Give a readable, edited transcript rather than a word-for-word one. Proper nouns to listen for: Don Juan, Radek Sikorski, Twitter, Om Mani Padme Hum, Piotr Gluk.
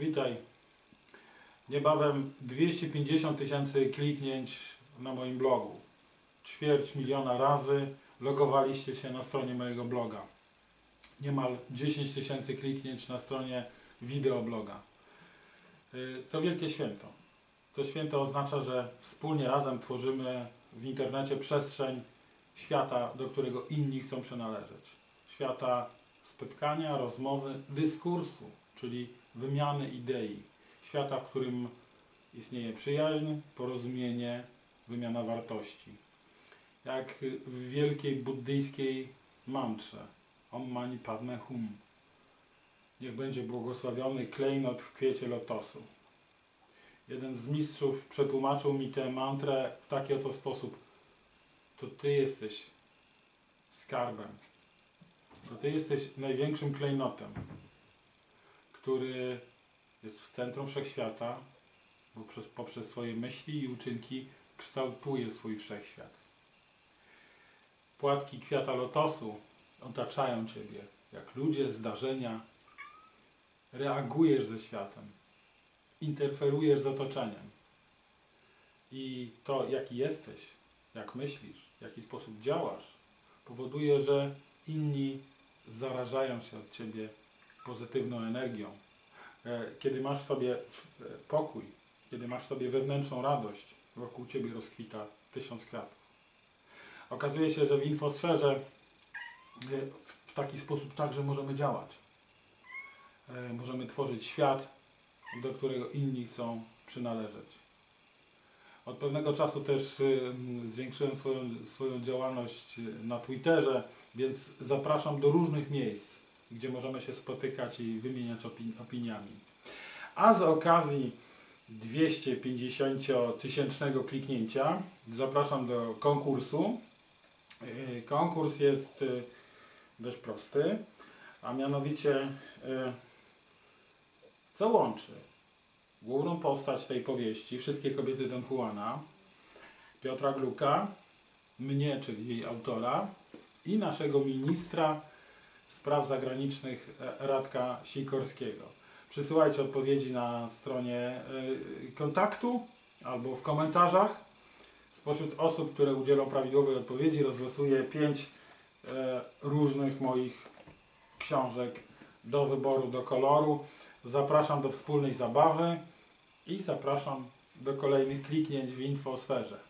Witaj. Niebawem 250 000 kliknięć na moim blogu. 250 000 razy logowaliście się na stronie mojego bloga. Niemal 10 000 kliknięć na stronie wideobloga. To wielkie święto. To święto oznacza, że wspólnie razem tworzymy w internecie przestrzeń świata, do którego inni chcą przynależeć. Świata spotkania, rozmowy, dyskursu, czyli wymiany idei. Świata, w którym istnieje przyjaźń, porozumienie, wymiana wartości. Jak w wielkiej buddyjskiej mantrze Om Mani Padme Hum. Niech będzie błogosławiony klejnot w kwiecie lotosu. Jeden z mistrzów przetłumaczył mi tę mantrę w taki oto sposób. To Ty jesteś skarbem. To Ty jesteś największym klejnotem, który jest w centrum wszechświata, bo poprzez swoje myśli i uczynki kształtuje swój wszechświat. Płatki kwiata lotosu otaczają Ciebie, jak ludzie, zdarzenia. Reagujesz ze światem, interferujesz z otoczeniem. I to, jaki jesteś, jak myślisz, w jaki sposób działasz, powoduje, że inni zarażają się od Ciebie pozytywną energią. Kiedy masz w sobie pokój, kiedy masz w sobie wewnętrzną radość, wokół Ciebie rozkwita 1000 kwiatów. Okazuje się, że w infosferze w taki sposób także możemy działać. Możemy tworzyć świat, do którego inni chcą przynależeć. Od pewnego czasu też zwiększyłem swoją działalność na Twitterze, więc zapraszam do różnych miejsc, gdzie możemy się spotykać i wymieniać opiniami. A z okazji 250 000 kliknięcia zapraszam do konkursu. Konkurs jest dość prosty, a mianowicie co łączy główną postać tej powieści, Wszystkie kobiety Don Juana, Piotra Gluka, mnie, czyli jej autora, i naszego ministra spraw zagranicznych Radka Sikorskiego. Przysyłajcie odpowiedzi na stronie kontaktu albo w komentarzach. Spośród osób, które udzielą prawidłowej odpowiedzi, rozlosuję 5 różnych moich książek do wyboru, do koloru. Zapraszam do wspólnej zabawy i zapraszam do kolejnych kliknięć w infosferze.